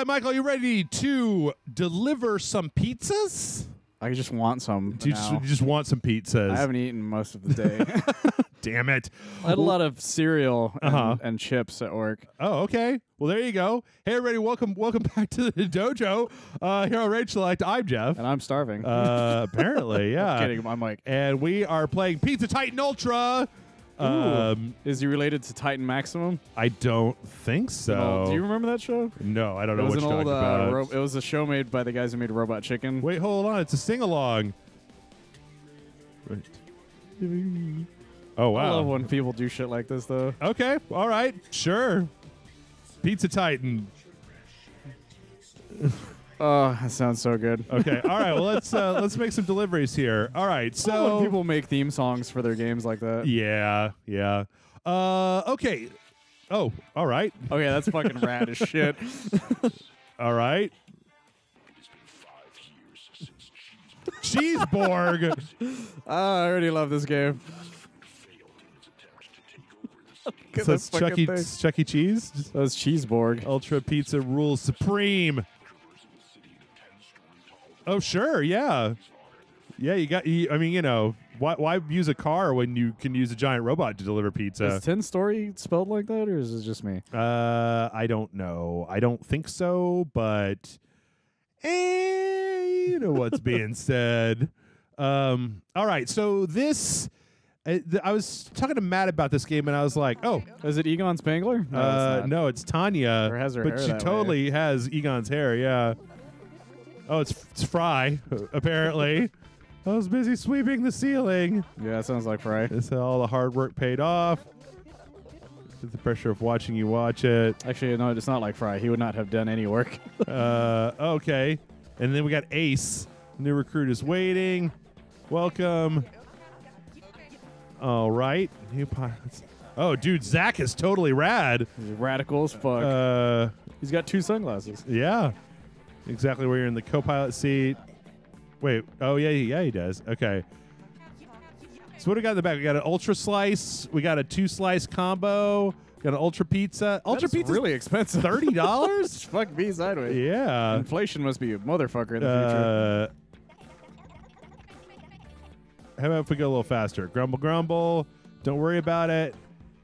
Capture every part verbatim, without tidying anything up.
Uh, Michael, are you ready to deliver some pizzas? I just want some. You just, you just want some pizzas. I haven't eaten most of the day. Damn it. I had a lot of cereal and, uh-huh. and chips at work. Oh, okay. Well, there you go. Hey, everybody. Welcome welcome back to the dojo uh, here on Rage Select. I'm Jeff. And I'm starving. Uh, apparently, yeah. I'm kidding. I'm Mike. And we are playing Pizza Titan Ultra. Ooh, um, is he related to Titan Maximum? I don't think so. No. Do you remember that show? No, I don't know what you're talking about. Uh, it was a show made by the guys who made Robot Chicken. Wait, hold on. It's a sing-along. Right. Oh, wow. I love when people do shit like this, though. Okay. All right. Sure. Pizza Titan. Oh, that sounds so good. Okay. All right. Well, let's uh, let's make some deliveries here. All right. So I love when people make theme songs for their games like that. Yeah. Yeah. Uh, okay. Oh, all right. Oh, yeah. That's fucking rad as shit. All right. Cheeseborg. Oh, I already love this game. So it's Chuck E, Chuck E Cheese? That was Cheeseborg. Ultra Pizza rules supreme. Oh, sure, yeah. Yeah, you got, you, I mean, you know, why, why use a car when you can use a giant robot to deliver pizza? Is ten story spelled like that, or is it just me? Uh, I don't know. I don't think so, but eh, you know what's being said. Um, all right, so this... I was talking to Matt about this game, and I was like, oh. Is it Egon Spengler? No, uh, it's, no, it's Tanya, or has her but she totally way. has Egon's hair, yeah. Oh, it's, it's Fry, apparently. I was busy sweeping the ceiling. Yeah, it sounds like Fry. It's all the hard work paid off. It's the pressure of watching you watch it. Actually, no, it's not like Fry. He would not have done any work. uh, okay. And then we got Ace. New recruit is waiting. Welcome. All right. New pilots. Oh, dude, Zach is totally rad. He's radical as fuck. Uh, He's got two sunglasses. Yeah. Exactly where you're in the co-pilot seat. Wait. Oh, yeah, yeah, he does. Okay. So what do we got in the back? We got an ultra slice. We got a two-slice combo. Got an ultra pizza. Ultra pizza really expensive. thirty dollars? Fuck me sideways. Yeah. Inflation must be a motherfucker in the uh, future. How about if we go a little faster? Grumble, grumble. Don't worry about it.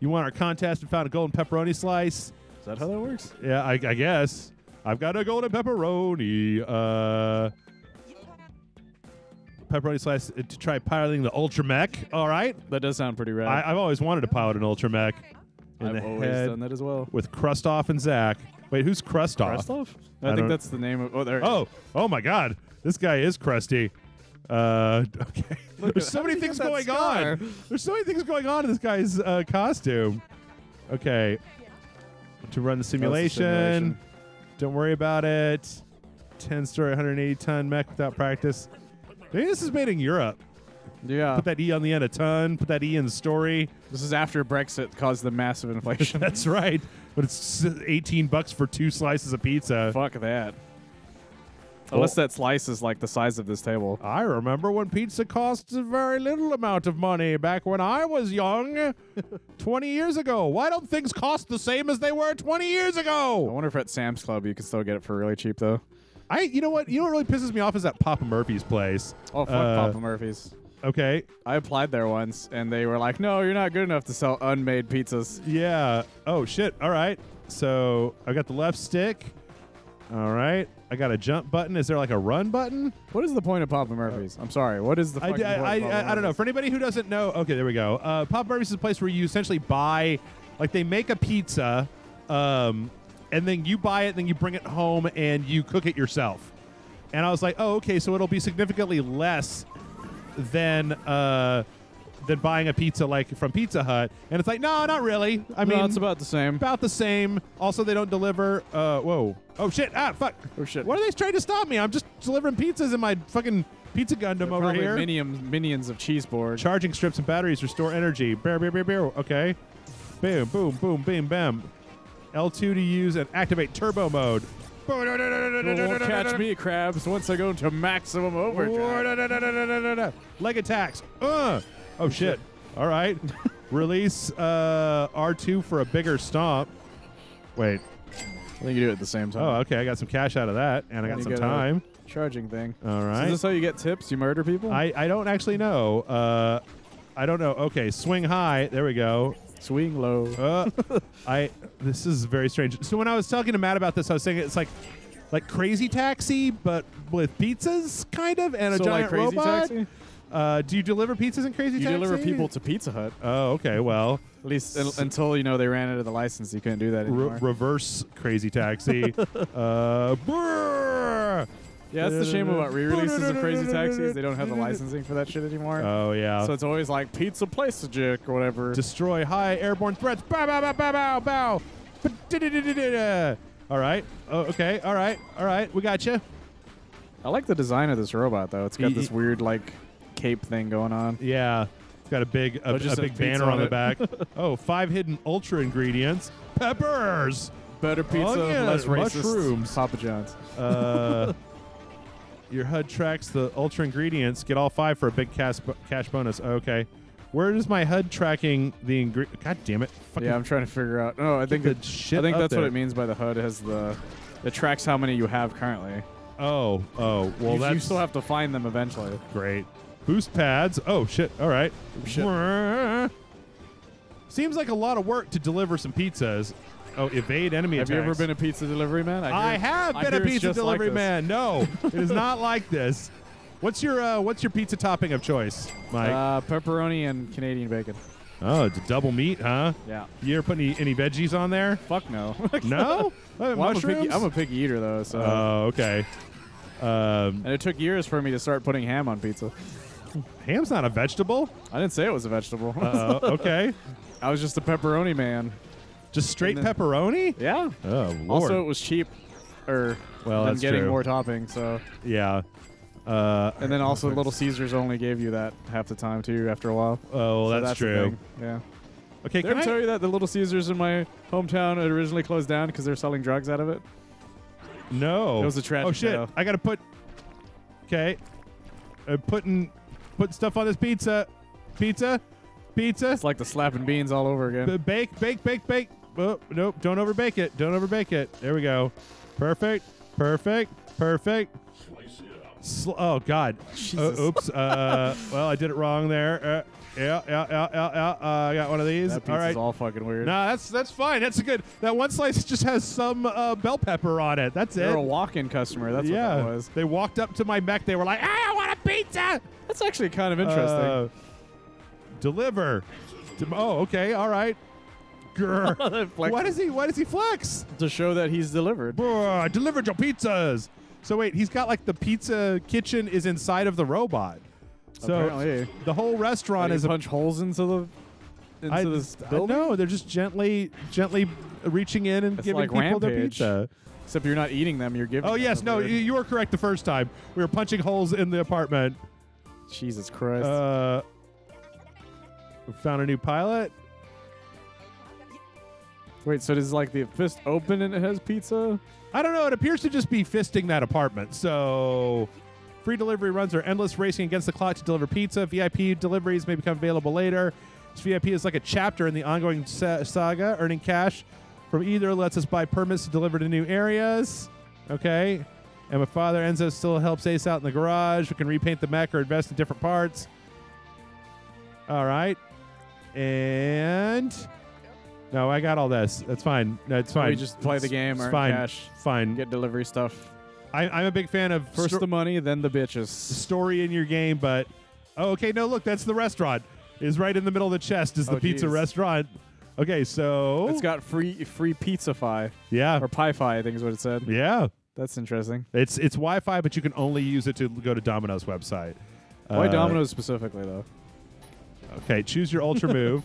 You won our contest and found a golden pepperoni slice. Is that how that works? Yeah, I, I guess. I've got a golden pepperoni. Uh, pepperoni slice to try piloting the Ultra Mech. All right. That does sound pretty rad. I, I've always wanted to pilot an Ultra Mech. I've always done that as well. With Krustoff and Zach. Wait, who's Krustoff? Krustoff? I, I think that's the name of... Oh, there it oh. is. Oh, my God. This guy is crusty. Uh, okay. Look, There's so many things going scar? on. There's so many things going on in this guy's uh, costume. Okay. To run the simulation. simulation. Don't worry about it. ten story, one hundred eighty ton mech without practice. Maybe this is made in Europe. Yeah. Put that E on the end of ton. Put that E in the story. This is after Brexit caused the massive inflation. That's right. But it's eighteen bucks for two slices of pizza. Fuck that. Unless that slice is like the size of this table. I remember when pizza costs a very little amount of money back when I was young, twenty years ago. Why don't things cost the same as they were twenty years ago? I wonder if at Sam's Club you can still get it for really cheap though. I, you know what, you know what really pisses me off is that Papa Murphy's place. Oh, fuck uh, Papa Murphy's. Okay. I applied there once and they were like, no, you're not good enough to sell unmade pizzas. Yeah. Oh shit. All right. So I got the left stick. All right. I got a jump button. Is there like a run button? What is the point of Papa Murphy's? I'm sorry. What is the fucking I, I, point of Papa I, I, I don't know. For anybody who doesn't know, okay, there we go. Uh, Papa Murphy's is a place where you essentially buy, like they make a pizza, um, and then you buy it, then you bring it home, and you cook it yourself. And I was like, oh, okay, so it'll be significantly less than uh, than buying a pizza like from Pizza Hut. And it's like, no, not really. I no, mean, it's about the same. About the same. Also, they don't deliver. Uh, whoa. Oh, shit. Ah, fuck. Oh, shit. What are they trying to stop me? I'm just delivering pizzas in my fucking pizza Gundam over here. Minion, minions of Cheeseborg. Charging strips and batteries restore energy. Bear, bear, bear, bear. Okay. Boom, boom, boom, boom, bam. L two to use and activate turbo mode. Don't catch me, crabs, once I go to maximum overdrive. Leg attacks. Uh. Oh, shit. All right. Release uh, R two for a bigger stomp. Wait. I think you do it at the same time. Oh, okay. I got some cash out of that, and, and I got some time. Charging thing. All right. So is this how you get tips? You murder people? I, I don't actually know. Uh, I don't know. Okay, swing high. There we go. Swing low. Uh, I. This is very strange. So when I was talking to Matt about this, I was saying it's like, like Crazy Taxi, but with pizzas, kind of, and a so giant like Crazy robot. Taxi? Uh, do you deliver pizzas in Crazy Taxi? You deliver people to Pizza Hut. Oh, okay. Well, at least un until you know they ran out of the license, you couldn't do that anymore. Re reverse Crazy Taxi. uh, brrr. Yeah, that's the shame about re-releases of Crazy Taxis. They don't have the licensing for that shit anymore. Oh, yeah. So it's always like pizza place a jerk or whatever. Destroy high airborne threats. Bow, bow, bow, bow, bow, bow. All right. Oh, okay. All right. All right. We got you. I like the design of this robot, though. It's got this weird, like, cape thing going on. Yeah. It's got a big a, oh, just a big banner on, on the back. Oh, five hidden ultra ingredients. Peppers. Better pizza, oh, yeah. Less racist. Mushrooms. Papa John's. Uh... Your H U D tracks the ultra ingredients. Get all five for a big cash, cash bonus. Oh, okay. Where is my H U D tracking the ingredient? God damn it. Fucking yeah, I'm trying to figure out. No, I think, the it, shit I think that's there. What it means by the H U D has the... It tracks how many you have currently. Oh, oh. Well, you, that's... You still have to find them eventually. Great. Boost pads. Oh, shit. All right. Shit. Seems like a lot of work to deliver some pizzas. Oh, evade enemy attacks. Have you ever been a pizza delivery man? I, hear, I have been I a pizza delivery like man. No, it is not like this. What's your uh, what's your pizza topping of choice, Mike? Uh, pepperoni and Canadian bacon. Oh, it's a double meat, huh? Yeah. You ever put any, any veggies on there? Fuck no. No? Well, mushrooms? I'm a, picky, I'm a picky eater, though. So. Oh, okay. Um, and it took years for me to start putting ham on pizza. Ham's not a vegetable. I didn't say it was a vegetable. Uh, okay. I was just a pepperoni man. Just straight then, pepperoni? Yeah. Oh, Lord. Also, it was cheap er, well, than getting true. more topping, so. Yeah. Uh, and then also Little Caesars only gave you that half the time, too, after a while. Oh, well, so that's, that's true. Yeah. Okay, Did can I, I tell you that the Little Caesars in my hometown had originally closed down because they were selling drugs out of it? No. It was a tragedy. Oh, shit. Though. I got to put... Okay. I'm putting, putting stuff on this pizza. Pizza? Pizza? It's like the slapping beans all over again. B bake, bake, bake, bake. Oh, nope, don't overbake it. Don't overbake it. There we go. Perfect. Perfect. Perfect. Slice it up. Sl oh, God. Jesus. Uh, oops. Uh, well, I did it wrong there. Uh, yeah, yeah, yeah, yeah, yeah. Uh, I got one of these. That pizza's all, right. all fucking weird. Nah, that's that's fine. That's a good. That one slice just has some uh, bell pepper on it. That's They're it. They're a walk-in customer. That's yeah. what that was. They walked up to my mech. They were like, ah, I want a pizza. That's actually kind of interesting. Uh, deliver. Oh, okay. All right. Why does he? Why does he flex? To show that he's delivered. Brr, delivered your pizzas. So wait, he's got like the pizza kitchen is inside of the robot. So apparently. The whole restaurant is punch a, holes into the. Into I, this building? No, they're just gently, gently reaching in and it's giving like people Rampage. Their pizza. Except you're not eating them. You're giving. Oh them yes, no, you, you were correct the first time. We were punching holes in the apartment. Jesus Christ. Uh, we found a new pilot. Wait, so does like the fist open and it has pizza? I don't know. It appears to just be fisting that apartment. So free delivery runs are endless, racing against the clock to deliver pizza. V I P deliveries may become available later. This V I P is like a chapter in the ongoing sa saga. Earning cash from either lets us buy permits to deliver to new areas. Okay. And my father, Enzo, still helps Ace out in the garage. We can repaint the mech or invest in different parts. All right. And... No, I got all this. That's fine. That's fine. We just play the game, earn fine. cash, fine. Get delivery stuff. I, I'm a big fan of first the money, then the bitches. Story in your game, but oh, okay. No, look, that's the restaurant. Is right in the middle of the chest is oh, the geez. pizza restaurant. Okay, so it's got free free pizzafy. Yeah, or pie-fi, I think is what it said. Yeah, that's interesting. It's it's Wi-Fi, but you can only use it to go to Domino's website. Why uh, Domino's specifically though? Okay, choose your ultra move.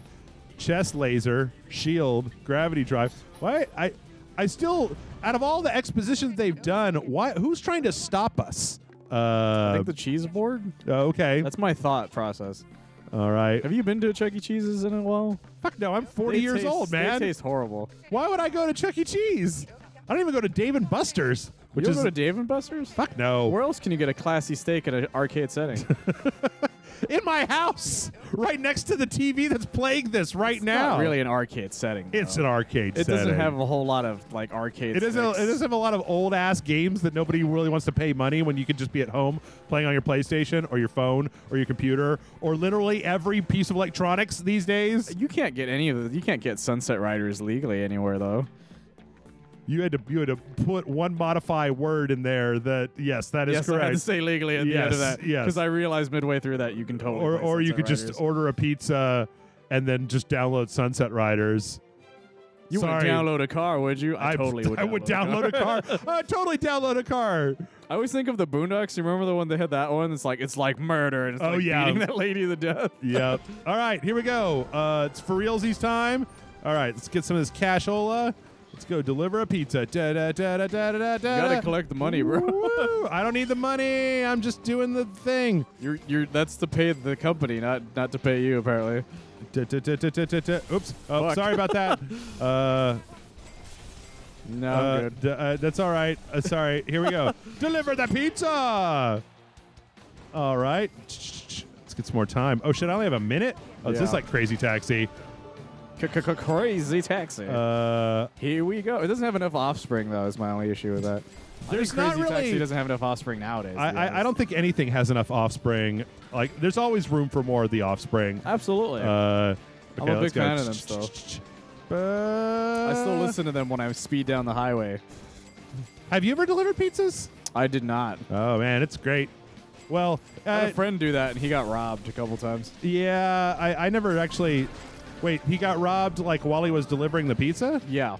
Chest laser, shield, gravity drive. Why I, I still out of all the expositions they've done, why who's trying to stop us? Uh, I think the Cheeseborg. Okay, that's my thought process. All right. Have you been to Chuck E Cheese's in a while? Fuck no, I'm forty they years taste, old, man. They taste horrible. Why would I go to Chuck E Cheese? I don't even go to Dave and Buster's. Which you is go to Dave and Buster's? Fuck no. Where else can you get a classy steak at an arcade setting? in my house, right next to the T V that's playing this right it's now. It's not really an arcade setting, though. It's an arcade it setting. It doesn't have a whole lot of like arcade It doesn't. It doesn't have a lot of old-ass games that nobody really wants to pay money when you could just be at home playing on your PlayStation or your phone or your computer or literally every piece of electronics these days. You can't get any of the, you can't get Sunset Riders legally anywhere, though. You had to you had to put one modify word in there that yes that is yes, correct. Yes, I had to say legally at yes, the end of that because yes. I realized midway through that you can totally. Or or you could Riders. just order a pizza, and then just download Sunset Riders. You Sorry. wouldn't download a car, would you? I, I totally would. I download would download a car. a car. I would totally download a car. I always think of the Boondocks. You remember the one that had that one? It's like it's like murder and it's oh, like yeah. beating that lady to death. Yep. All right, here we go. Uh, it's for realsies time. All right, let's get some of this cashola. Let's go deliver a pizza. Da, da, da, da, da, da, da. You gotta collect the money, bro. Woo, I don't need the money. I'm just doing the thing. You're you're. That's to pay the company, not not to pay you apparently. Da, da, da, da, da, da. Oops. Oh, Fuck. sorry about that. uh, no, uh, I'm good. Uh, that's all right. Uh, sorry. Here we go. Deliver the pizza. All right. Let's get some more time. Oh shit! I only have a minute. Oh, yeah. Is this like Crazy Taxi? C-c-c-crazy taxi. Uh, Here we go. It doesn't have enough offspring, though, is my only issue with that. There's I think Crazy not really, Taxi doesn't have enough offspring nowadays. I, I, I don't think anything has enough offspring. Like, there's always room for more of the offspring. Absolutely. Uh, okay, I'm a big fan of them still. Uh, I still listen to them when I speed down the highway. Have you ever delivered pizzas? I did not. Oh, man, it's great. Well, I had uh, a friend do that, and he got robbed a couple times. Yeah, I, I never actually... Wait, he got robbed like while he was delivering the pizza? Yeah.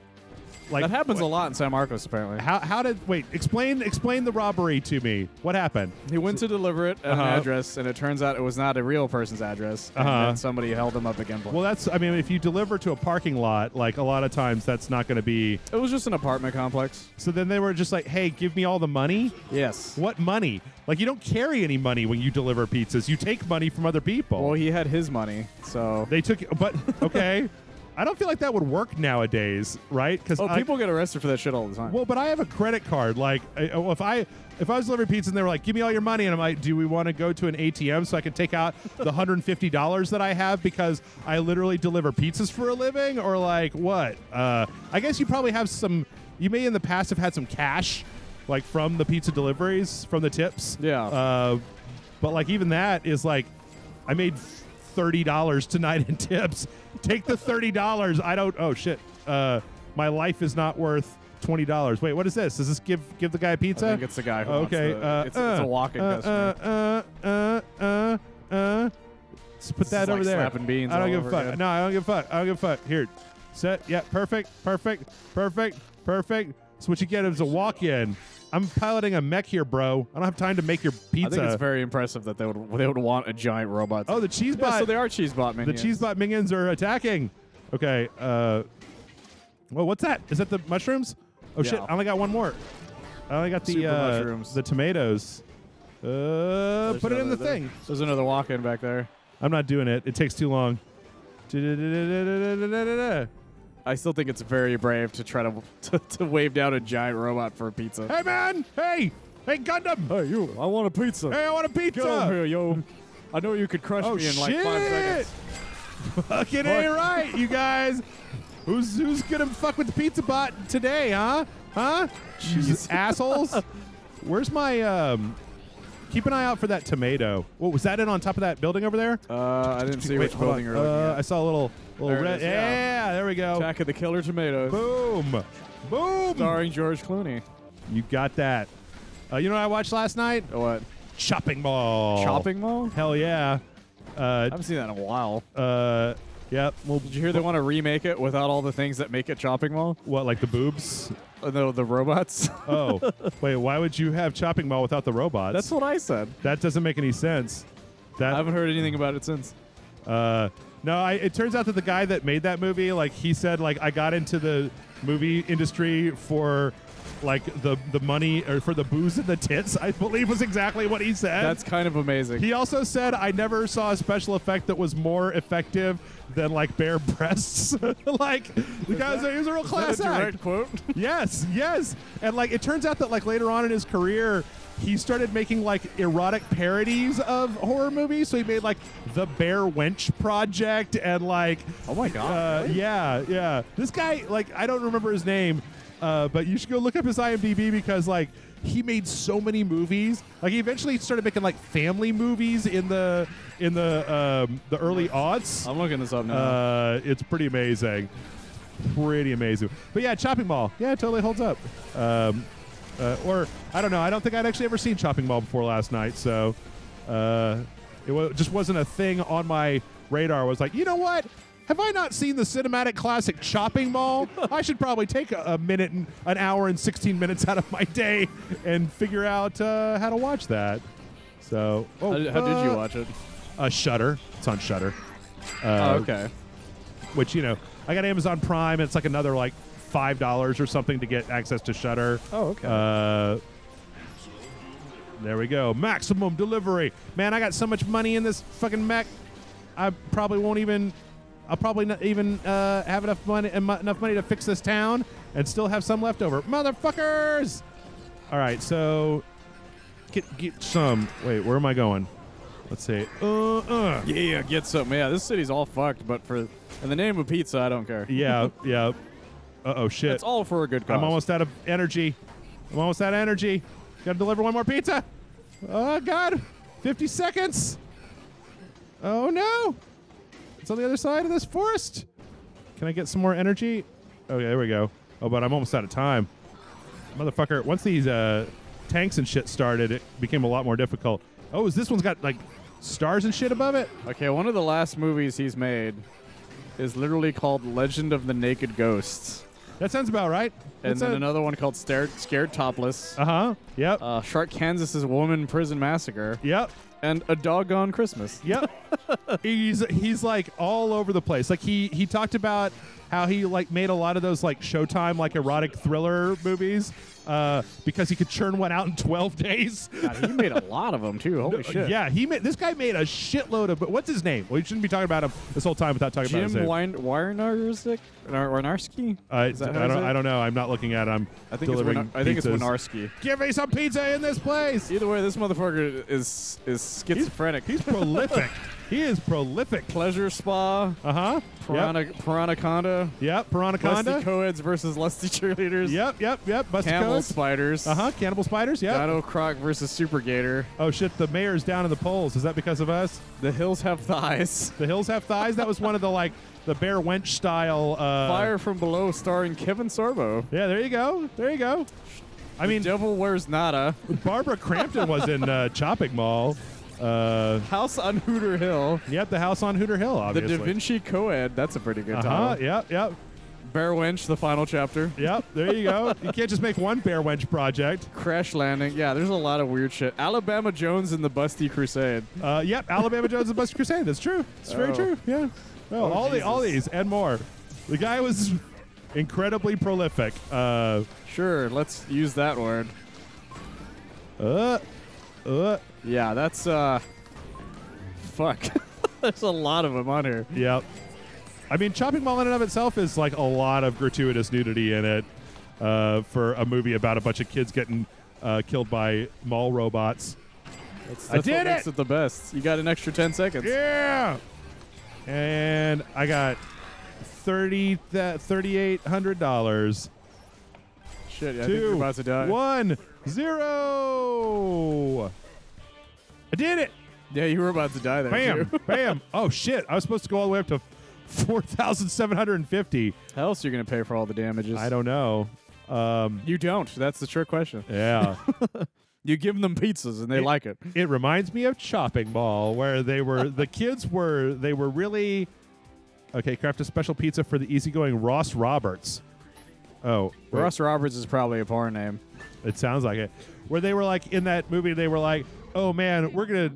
Like, that happens what? a lot in San Marcos, apparently. How, how did... Wait, explain explain the robbery to me. What happened? He went to deliver it at uh-huh. an address, and it turns out it was not a real person's address, and uh-huh. then somebody held him up at gunpoint. Well, that's... I mean, if you deliver to a parking lot, like, a lot of times that's not going to be... It was just an apartment complex. So then they were just like, hey, give me all the money? Yes. What money? Like, you don't carry any money when you deliver pizzas. You take money from other people. Well, he had his money, so... They took... But, okay... I don't feel like that would work nowadays, right? Because oh, people get arrested for that shit all the time. Well, but I have a credit card. Like, if I if I was delivering pizza and they were like, "Give me all your money," and I'm like, "Do we want to go to an A T M so I can take out the one hundred fifty dollars that I have because I literally deliver pizzas for a living?" Or like, what? Uh, I guess you probably have some. You may in the past have had some cash, like from the pizza deliveries, from the tips. Yeah. Uh, but like even that is like, I made thirty dollars tonight in tips. Take the thirty dollars. I don't... Oh, shit. Uh, my life is not worth twenty dollars. Wait, what is this? Does this give give the guy a pizza? I think it's the guy who okay. wants the... Uh, it's, uh, it's a walking uh, customer. Uh, uh, uh, uh, uh. Let's put this that over like there. Slapping beans I don't give a fuck. Again. No, I don't give a fuck. I don't give a fuck. Here. Set. Yeah, perfect. Perfect. Perfect. Perfect. So what you get is a walk-in. I'm piloting a mech here, bro. I don't have time to make your pizza. I think it's very impressive that they would they would want a giant robot. Oh, the cheesebot. Yeah, so they are cheesebot minions. The cheesebot minions are attacking. Okay. Uh, well, what's that? Is that the mushrooms? Oh yeah. Shit! I only got one more. I only got the Super uh, mushrooms. The tomatoes. Uh, put it in the there. thing. There's another walk-in back there. I'm not doing it. It takes too long. I still think it's very brave to try to, to to wave down a giant robot for a pizza. Hey, man! Hey! Hey, Gundam! Hey, you! I want a pizza! Hey, I want a pizza! Get over here, yo! I know you could crush oh, me in shit. like five seconds. Fuck it ain't right, you guys! Who's who's gonna fuck with the pizza bot today, huh? Huh? Jeez, assholes! Where's my um? Keep an eye out for that tomato. What was that in on top of that building over there? Uh, I didn't see Wait, which building you're looking uh, at. I saw a little, little there red. Is, yeah. yeah, there we go. Attack of the Killer Tomatoes. Boom. Boom. Starring George Clooney. You got that. Uh, you know what I watched last night? What? Chopping Mall. Chopping Mall? Hell yeah. Uh, I haven't seen that in a while. Uh, yeah. Well, did you hear they want to remake it without all the things that make it Chopping Mall? What, like the boobs? Uh, no, the robots. Oh, wait. Why would you have Chopping Mall without the robots? That's what I said. That doesn't make any sense. That I haven't heard anything about it since. Uh, no, I, it turns out that the guy that made that movie, like he said, like I got into the movie industry for like the the money or for the booze and the tits. I believe was exactly what he said. That's kind of amazing. He also said I never saw a special effect that was more effective than like bare breasts. Like the guy was, he was a real class act. Is that a direct quote? Yes, yes. And like it turns out that like later on in his career, he started making like erotic parodies of horror movies. So he made like the Bear Wench Project and like, oh my god, uh, really? yeah, yeah. This guy, like, I don't remember his name, uh, but you should go look up his I M D B because like he made so many movies. Like he eventually started making like family movies in the in the um, the early aughts. I'm looking this up now. Uh, it's pretty amazing. Pretty amazing. But yeah, Chopping Mall. Yeah, it totally holds up. Um, uh, or, I don't know. I don't think I'd actually ever seen Chopping Mall before last night. So uh, it w just wasn't a thing on my radar. I was like, you know what? Have I not seen the cinematic classic Chopping Mall? I should probably take a, a minute, and, an hour and sixteen minutes out of my day and figure out uh, how to watch that. So, oh, how, how uh, did you watch it? Uh, Shudder. It's on Shudder. Uh, oh, okay. Which, you know, I got Amazon Prime. And it's like another like five dollars or something to get access to Shudder. Oh, okay. Uh, there we go. Maximum delivery. Man, I got so much money in this fucking mech. I probably won't even. I'll probably not even uh, have enough money enough money to fix this town and still have some left over. Motherfuckers! All right, so get get some. Wait, where am I going? Let's see. Uh, uh. Yeah, get some. Yeah, this city's all fucked, but for in the name of pizza, I don't care. Yeah, yeah. Uh-oh, shit. It's all for a good cause. I'm almost out of energy. I'm almost out of energy. Got to deliver one more pizza. Oh, God. fifty seconds. Oh, no. It's on the other side of this forest. Can I get some more energy? Okay, there we go. Oh, but I'm almost out of time. Motherfucker, once these uh, tanks and shit started, it became a lot more difficult. Oh, is this one's got, like, stars and shit above it? Okay, one of the last movies he's made is literally called Legend of the Naked Ghosts. That sounds about right. And That's then another one called Stared, Scared Topless. Uh-huh, yep. Uh, Shark Kansas's Woman Prison Massacre. Yep. And A Doggone Christmas. Yep. he's, he's, like, all over the place. Like, he, he talked about how he, like, made a lot of those, like, Showtime, like, erotic thriller movies. Uh, because he could churn one out in twelve days. God, he made a lot of them, too. Holy no, shit. Yeah, he made, this guy made a shitload of... What's his name? We shouldn't be talking about him this whole time without talking Jim about his name. Jim Wynarski? Wynarski? I don't, I don't know. I'm not looking at him. I think it's Wynarski. Give me some pizza in this place! Either way, this motherfucker is, is schizophrenic. He's, he's prolific. He is prolific. Pleasure Spa. Uh-huh. Piranha, yep. Piranaconda. Yep, Piranaconda. Lusty Coeds versus Lusty Cheerleaders. Yep, yep, yep. Busty Cannibal Coeds. Spiders. Uh-huh, Cannibal Spiders, yep. Dino Croc versus Super Gator. Oh, shit, the mayor's down in the polls. Is that because of us? The Hills Have Thighs. The Hills Have Thighs? That was one of the, like, the Bear Wench style. Uh... Fire from Below starring Kevin Sorbo. Yeah, there you go. There you go. I mean, the Devil Wears Nada. Barbara Crampton was in uh, Chopping Mall. Uh, House on Hooter Hill. Yep, the House on Hooter Hill, obviously. The Da Vinci Coed. That's a pretty good uh-huh, title. Yep, yep. Bear Wench, the final chapter. Yep, there you go. You can't just make one Bear Wench project. Crash Landing. Yeah, there's a lot of weird shit. Alabama Jones and the Busty Crusade. Uh, yep, Alabama Jones and the Busty Crusade. That's true. It's oh. very true. Yeah. No, oh, all, the, all these and more. The guy was incredibly prolific. Uh, sure, let's use that word. Uh, uh. Yeah, that's, uh, fuck. There's a lot of them on here. Yep. I mean, Chopping Mall in and of itself is, like, a lot of gratuitous nudity in it uh, for a movie about a bunch of kids getting uh, killed by mall robots. That's, that's I did what it! Makes it the best. You got an extra ten seconds. Yeah! And I got thirty-eight hundred dollars. Shit, yeah, Two, I think you're about to die. One, zero. I did it! Yeah, you were about to die there, bam, too. Bam! Oh, shit. I was supposed to go all the way up to four thousand seven hundred fifty. How else are you going to pay for all the damages? I don't know. Um, you don't. That's the trick question. Yeah. You give them pizzas, and they it, like it. It reminds me of Chopping Mall, where they were... the kids were... They were really... Okay, craft a special pizza for the easygoing Ross Roberts. Oh. Wait. Ross Roberts is probably a porn name. It sounds like it. Where they were like... In that movie, they were like... Oh, man, we're going to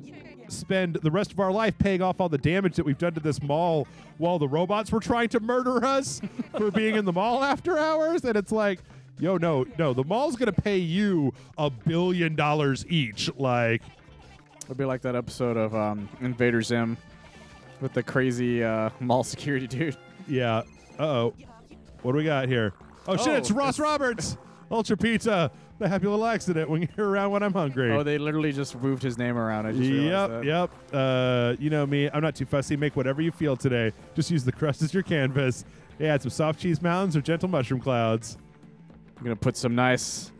spend the rest of our life paying off all the damage that we've done to this mall while the robots were trying to murder us for being in the mall after hours. And it's like, yo, no, no, the mall's going to pay you a billion dollars each. Like, it'll be like that episode of um, Invader Zim with the crazy uh, mall security dude. Yeah. Uh-oh. What do we got here? Oh, oh shit, it's Ross it's Roberts. Ultra Pizza the happy little accident when you're around when I'm hungry. Oh, they literally just moved his name around. I just yep, realized that. Yep, yep. Uh, you know me. I'm not too fussy. Make whatever you feel today. Just use the crust as your canvas. Yeah, add some soft cheese mountains or gentle mushroom clouds. I'm going to put some nice...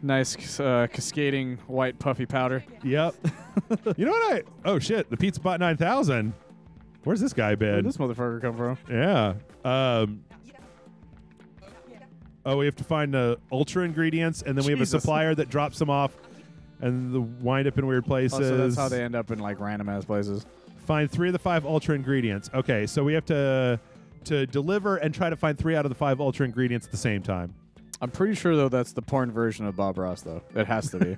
Nice uh, cascading white puffy powder. Yep. You know what I... Oh, shit. The Pizza Bot nine thousand. Where's this guy been? Where'd this motherfucker come from? Yeah. Um, oh, we have to find the ultra ingredients, and then Jesus. we have a supplier that drops them off and the wind up in weird places. Oh, so that's how they end up in, like, random-ass places. Find three of the five ultra ingredients. Okay, so we have to, to deliver and try to find three out of the five ultra ingredients at the same time. I'm pretty sure, though, that's the porn version of Bob Ross, though. It has to be.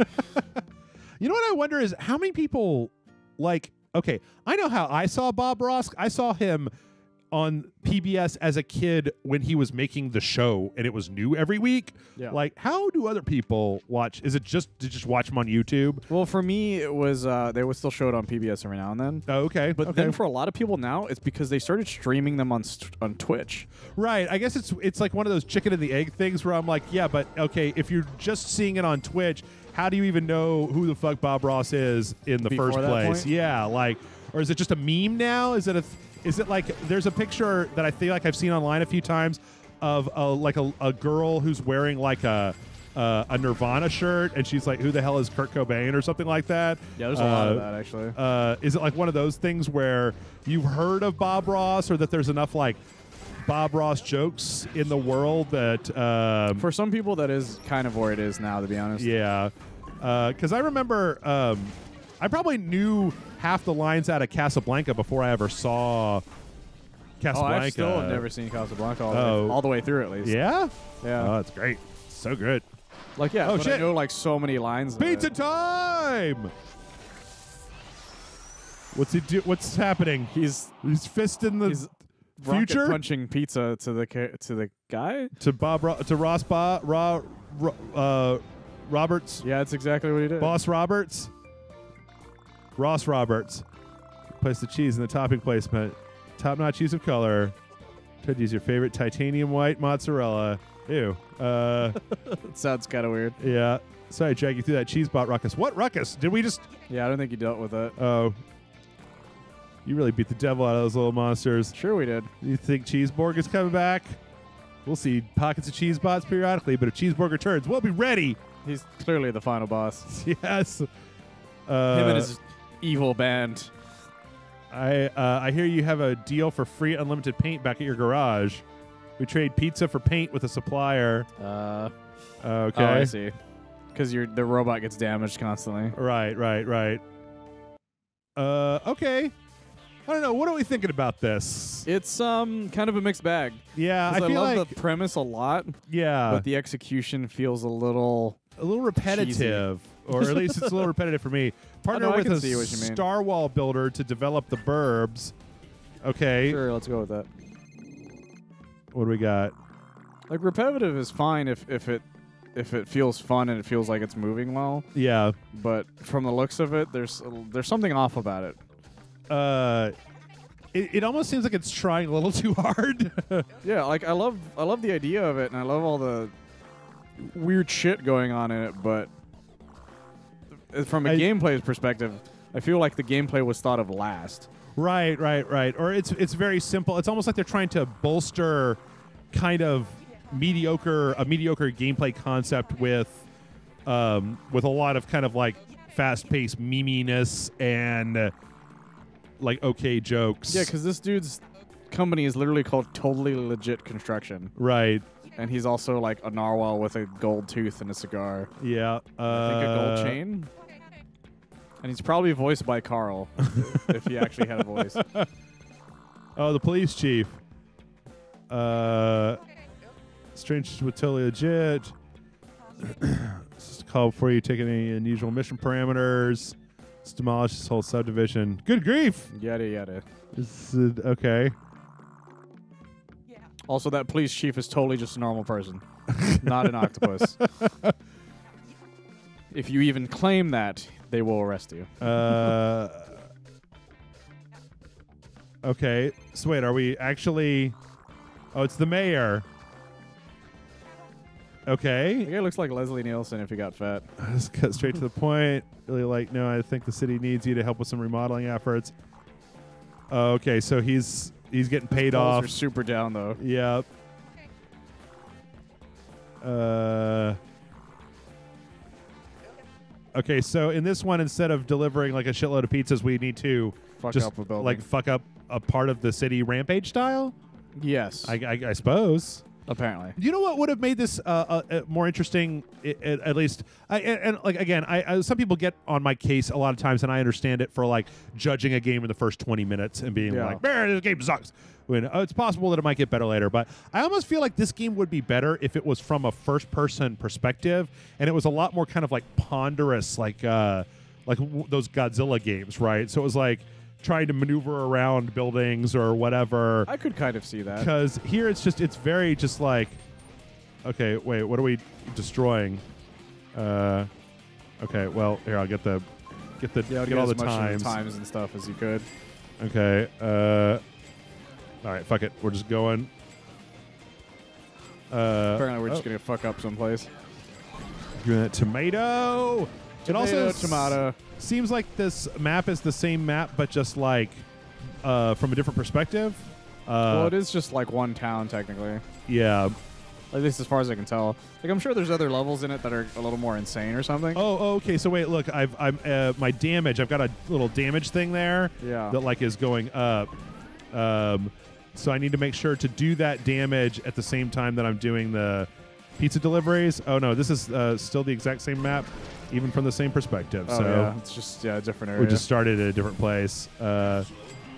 You know what I wonder is how many people, like, okay, I know how I saw Bob Ross. I saw him on P B S as a kid when he was making the show, and it was new every week. Yeah. Like, how do other people watch? Is it just to just watch him on YouTube? Well, for me, it was uh, they would still show it on P B S every now and then. Oh, okay. But okay. then for a lot of people now, it's because they started streaming them on st on Twitch. Right. I guess it's it's like one of those chicken and the egg things where I'm like, yeah, but okay, if you're just seeing it on Twitch, how do you even know who the fuck Bob Ross is in the Before first place? Point? Yeah, like, or is it just a meme now? Is it a th Is it like there's a picture that I feel like I've seen online a few times of a, like a, a girl who's wearing like a uh, a Nirvana shirt, and she's like, who the hell is Kurt Cobain or something like that? Yeah, there's uh, a lot of that actually. Uh, is it like one of those things where you've heard of Bob Ross, or that there's enough like Bob Ross jokes in the world that um, for some people that is kind of where it is now, to be honest. Yeah, because uh, I remember um, I probably knew half the lines out of Casablanca before I ever saw Casablanca. Oh, I've still never seen Casablanca all, oh. the way, all the way through, at least. Yeah? Yeah. Oh, it's great. So good. Like, yeah, oh, but shit. I know, like, so many lines. Pizza time! What's he do? What's happening? He's he's fisting the he's future? punching pizza to the to the guy? To Bob Ro to Ross Bob Ra Ra uh, Roberts. Yeah, that's exactly what he did. Boss Roberts. Ross Roberts. Place the cheese in the topping placement. Top-notch cheese of color. Try to use your favorite titanium white mozzarella. Ew. Uh, it sounds kind of weird. Yeah. Sorry, drag you through that cheese bot ruckus. What ruckus? Did we just... Yeah, I don't think you dealt with it. Oh. You really beat the devil out of those little monsters. Sure we did. You think Cheeseborg is coming back? We'll see pockets of cheese bots periodically, but if Cheeseborg returns, we'll be ready. He's clearly the final boss. Yes. Uh, Him and his... evil band. I uh, I hear you have a deal for free unlimited paint back at your garage. We trade pizza for paint with a supplier. Uh, okay. Oh, I see. Because your the robot gets damaged constantly. Right, right, right. Uh, okay. I don't know. What are we thinking about this? It's um kind of a mixed bag. Yeah, I, I feel love like the premise a lot. Yeah, but the execution feels a little a little repetitive. Cheesy. Or at least it's a little repetitive for me. Partner oh, no, with a star wall builder to develop the burbs. Okay. Sure, let's go with that. What do we got? Like, repetitive is fine if, if it if it feels fun and it feels like it's moving well. Yeah. But from the looks of it, there's there's something off about it. Uh, it, it almost seems like it's trying a little too hard. Yeah, like I love I love the idea of it, and I love all the weird shit going on in it, but from a I, gameplay perspective, I feel like the gameplay was thought of last. Right, right, right. Or it's it's very simple. It's almost like they're trying to bolster kind of mediocre a mediocre gameplay concept with um, with a lot of kind of like fast-paced meminess and uh, like okay jokes. Yeah, because this dude's company is literally called Totally Legit Construction. Right. And he's also like a narwhal with a gold tooth and a cigar. Yeah. Uh, I think a gold chain. And he's probably voiced by Carl, if he actually had a voice. Oh, the police chief. Uh, strange with Totally Legit. Just call before you take any unusual mission parameters. Let's demolish this whole subdivision. Good grief! Yada, yada. This is, okay. Also, that police chief is totally just a normal person, not an octopus. If you even claim that, they will arrest you. Uh, okay. So wait, are we actually... Oh, it's the mayor. Okay. The guy looks like Leslie Nielsen if he got fat. I just cut straight to the point. Really like, no, I think the city needs you to help with some remodeling efforts. Uh, okay, so he's he's getting paid off. Those are super down, though. Yep. Uh, okay, so in this one, instead of delivering like a shitload of pizzas, we need to fuck just up a building. Like fuck up a part of the city rampage style? Yes. I, I, I suppose. Apparently. You know what would have made this uh, uh, more interesting, at, at least? I, and, and like again, I, I some people get on my case a lot of times, and I understand it for like judging a game in the first twenty minutes and being yeah. like, man, this game sucks. When, oh, it's possible that it might get better later, but I almost feel like this game would be better if it was from a first-person perspective, and it was a lot more kind of like ponderous, like uh, like w those Godzilla games, right? So it was like trying to maneuver around buildings or whatever. I could kind of see that. Because here it's just, it's very just like, okay, wait, what are we destroying? Uh, okay, well, here, I'll get the, get the, yeah, get, get all the times. times and stuff as you could. Okay. Uh, all right, fuck it. We're just going. Uh, Apparently we're oh. just going to fuck up someplace. Give me that tomato. It also tomato. seems like this map is the same map, but just like uh, from a different perspective. Uh, well, it is just like one town technically. Yeah, at least as far as I can tell. Like I'm sure there's other levels in it that are a little more insane or something. Oh, okay. So wait, look, I've I'm uh, my damage. I've got a little damage thing there. Yeah. That like is going up. Um, so I need to make sure to do that damage at the same time that I'm doing the pizza deliveries. Oh no, this is uh, still the exact same map. Even from the same perspective. Oh, so yeah. It's just yeah, a different area. We just started at a different place. Uh,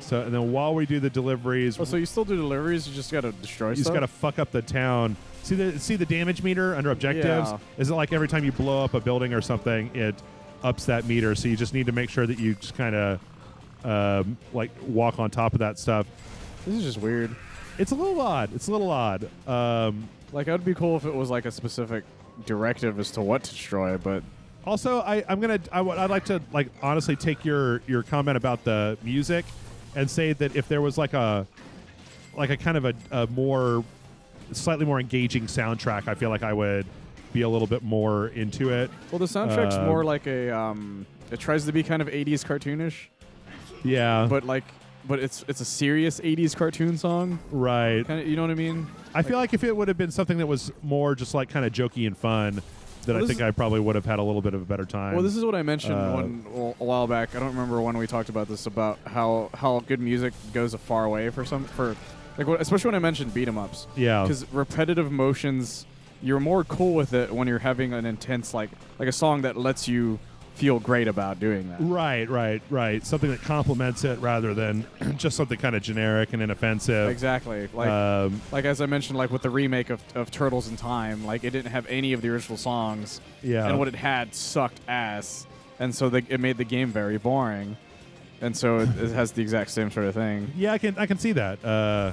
so and then while we do the deliveries... Oh, so you still do deliveries? You just got to destroy you stuff? You just got to fuck up the town. See the see the damage meter under objectives? Yeah. Is it like every time you blow up a building or something, it ups that meter? So you just need to make sure that you just kind of um, like walk on top of that stuff. This is just weird. It's a little odd. It's a little odd. Um, like, it would be cool if it was like a specific directive as to what to destroy, but... Also, I, I'm gonna. I w I'd like to like honestly take your your comment about the music, and say that if there was like a, like a kind of a, a more, slightly more engaging soundtrack, I feel like I would be a little bit more into it. Well, the soundtrack's uh, more like a. Um, it tries to be kind of eighties cartoonish. Yeah. But like, but it's it's a serious eighties cartoon song. Right. Kinda, you know what I mean? I like, feel like if it would have been something that was more just like kind of jokey and fun. That well, I think I probably would have had a little bit of a better time. Well, this is what I mentioned uh, one, well, a while back. I don't remember when we talked about this, about how, how good music goes a far way for some, for like what, especially when I mentioned beat 'em ups. Yeah. Because repetitive motions, you're more cool with it when you're having an intense, like like a song that lets you feel great about doing that. Right, right, right. Something that complements it rather than just something kind of generic and inoffensive. Exactly. Like, um, like as I mentioned, like with the remake of, of Turtles in Time, like it didn't have any of the original songs. Yeah. And what it had sucked ass, and so the, it made the game very boring. And so it, it has the exact same sort of thing. Yeah, I can I can see that. Uh,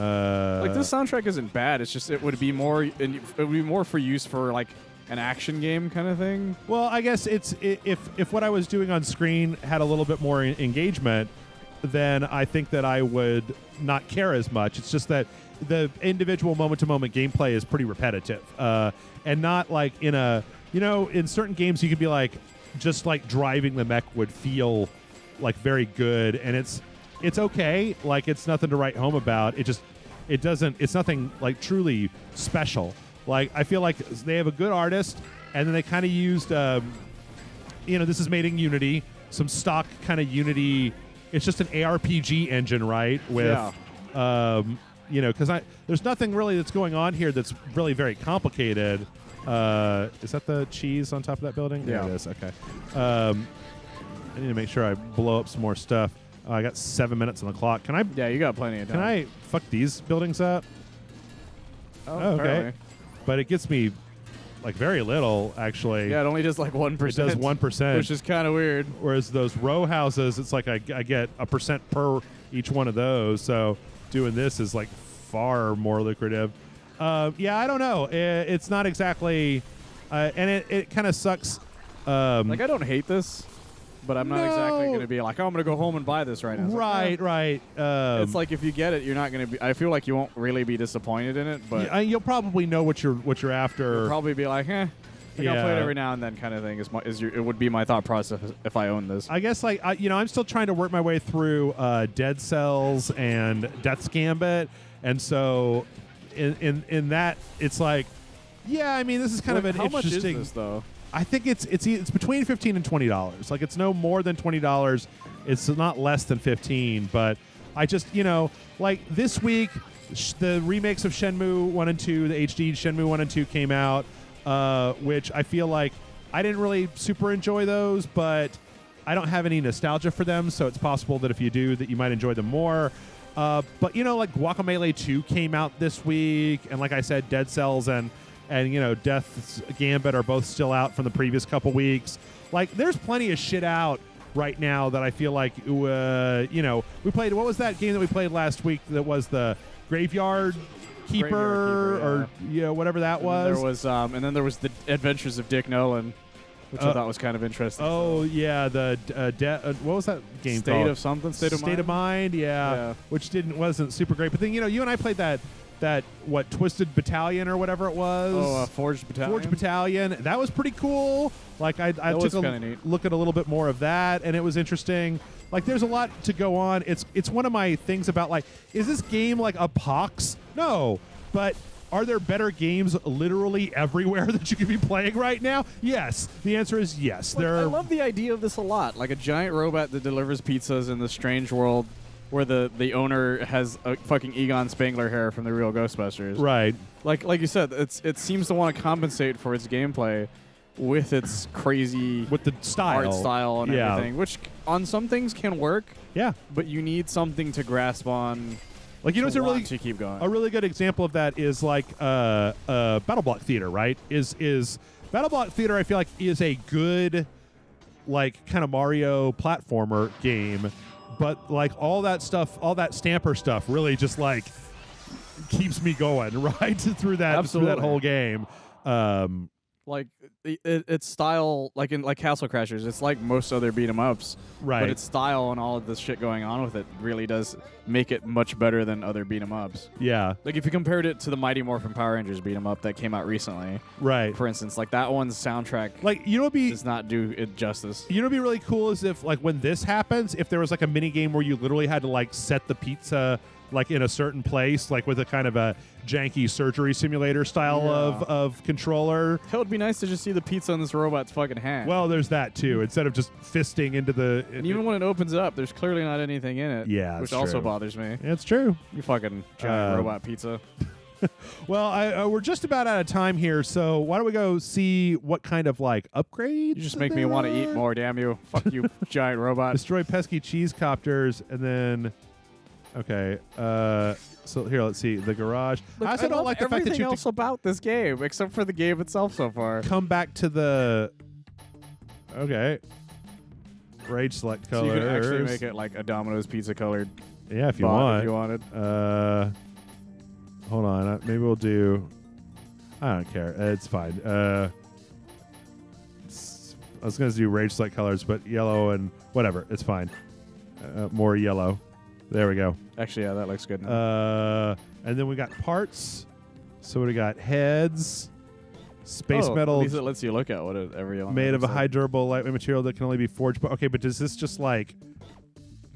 uh, like this soundtrack isn't bad. It's just it would be more it would be more for use for like. An action game kind of thing? Well, I guess it's if if what I was doing on screen had a little bit more engagement, then I think that I would not care as much. It's just that the individual moment-to-moment gameplay is pretty repetitive, uh, and not like in a you know in certain games you could be like just like driving the mech would feel like very good, and it's it's okay, like it's nothing to write home about. It just it doesn't it's nothing like truly special. Like, I feel like they have a good artist, and then they kind of used, um, you know, this is made in Unity, some stock kind of Unity. It's just an A R P G engine, right? With, yeah. um, you know, because there's nothing really that's going on here that's really very complicated. Uh, is that the cheese on top of that building? Yeah. There it is, okay. Um, I need to make sure I blow up some more stuff. Uh, I got seven minutes on the clock. Can I? Yeah, you got plenty of time. Can I fuck these buildings up? Oh, oh okay. Apparently. But it gets me, like, very little, actually. Yeah, it only does, like, one percent. It does one percent. Which is kind of weird. Whereas those row houses, it's like I, I get a percent per each one of those. So doing this is, like, far more lucrative. Uh, yeah, I don't know. It, it's not exactly... Uh, and it, it kind of sucks. Um, like, I don't hate this. but I'm not no. exactly going to be like, oh, I'm going to go home and buy this right now. It's right, like, oh. right. Um, it's like if you get it, you're not going to be. I feel like you won't really be disappointed in it, but yeah, you'll probably know what you're what you're after. You'll probably be like, eh. Like yeah. I'll play it every now and then, kind of thing. Is my is your, it would be my thought process if I owned this. I guess like I, you know, I'm still trying to work my way through uh, Dead Cells and Death's Gambit, and so in in, in that it's like, yeah, I mean, this is kind like, of an how interesting. How much is this though? I think it's it's it's between fifteen and twenty dollars. Like it's no more than twenty dollars. It's not less than fifteen. But I just you know like this week, sh the remakes of Shenmue one and two, the H D Shenmue one and two came out. Uh, which I feel like I didn't really super enjoy those, but I don't have any nostalgia for them, so it's possible that if you do, that you might enjoy them more. Uh, but, you know, like Guacamelee two came out this week, and like I said, Dead Cells and, and you know, Death's Gambit are both still out from the previous couple weeks. Like, there's plenty of shit out right now that I feel like, uh, you know, we played, what was that game that we played last week that was the Graveyard... Keeper, Keeper or yeah. you know, whatever that and was. There was, um, and then there was the Adventures of Dick Nolan, which uh, I thought was kind of interesting. Oh so. yeah, the uh, de uh, what was that game? State called? of something. State of State Mind. State of Mind. Yeah, yeah, which didn't wasn't super great. But then you know, you and I played that that what Twisted Battalion or whatever it was. Oh, uh, Forged Battalion. Forged Battalion. That was pretty cool. Like I, I took a neat. look at a little bit more of that, and it was interesting. Like there's a lot to go on. It's it's one of my things about like, is this game like a pox? No, but are there better games literally everywhere that you could be playing right now? Yes, the answer is yes. Like, there. I love the idea of this a lot. Like a giant robot that delivers pizzas in the strange world where the the owner has a fucking Egon Spengler hair from the real Ghostbusters. Right. Like like you said, it's it seems to want to compensate for its gameplay with its crazy with the style art style and yeah. everything, which on some things can work. Yeah, but you need something to grasp on. Like you know, it's a really to keep going. A really good example of that is like uh, uh, BattleBlock Theater, right? Is is BattleBlock Theater? I feel like is a good like kind of Mario platformer game, but like all that stuff, all that Stamper stuff, really just like keeps me going right through that Absolutely. through that whole game. Um, Like it, it, it's style, like in like Castle Crashers, it's like most other beat 'em ups, right? But its style and all of this shit going on with it really does make it much better than other beat 'em ups. Yeah, like if you compared it to the Mighty Morphin Power Rangers beat 'em up that came out recently, right? For instance, like that one's soundtrack, like you know, be does not do it justice. You know, be really cool is if like when this happens, if there was like a mini game where you literally had to like set the pizza like in a certain place, like with a kind of a janky surgery simulator style yeah. of, of controller. Hell, it'd be nice to just see the pizza on this robot's fucking hand. Well, there's that too. Instead of just fisting into the... And it, even when it opens up, there's clearly not anything in it. Yeah, Which true. also bothers me. It's true. You fucking giant uh, robot pizza. Well, I, uh, we're just about out of time here, so why don't we go see what kind of like upgrades? You just make me want to eat more, damn you. Fuck you, giant robot. Destroy pesky cheese copters and then... Okay, uh, so here, let's see. The garage. Look, I also I don't like the fact that you... else about this game, except for the game itself so far. Come back to the... Okay. Rage Select color. So you can actually make it like a Domino's pizza colored... Yeah, if you want. If you wanted. Uh, hold on. Uh, maybe we'll do... I don't care. Uh, it's fine. Uh, it's, I was going to do Rage Select colors, but yellow and whatever. It's fine. Uh, more yellow. There we go. Actually, yeah, that looks good now. Uh, and then we got parts. So we got heads, space oh, metal. At least it lets you look at what it, every element made of a high durable lightweight material that can only be forged. But okay, but does this just like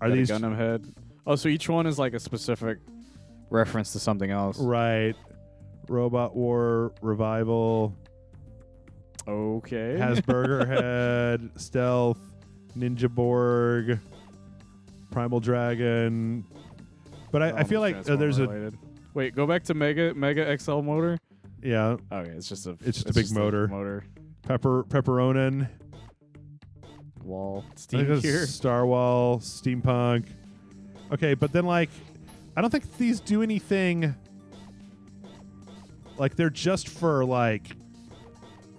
are got these a Gundam head? Oh, so each one is like a specific reference to something else, right? Robot War Revival. Okay. Hasburger head, stealth, Ninja Borg. Primal Dragon, but I, I feel like uh, there's related. a wait. Go back to Mega Mega X L motor. Yeah. Okay, it's just a it's just it's a big just motor. A motor. Pepper Pepperonin. Wall. Steam gear. Star Wall. Steampunk. Okay, but then like, I don't think these do anything. Like they're just for like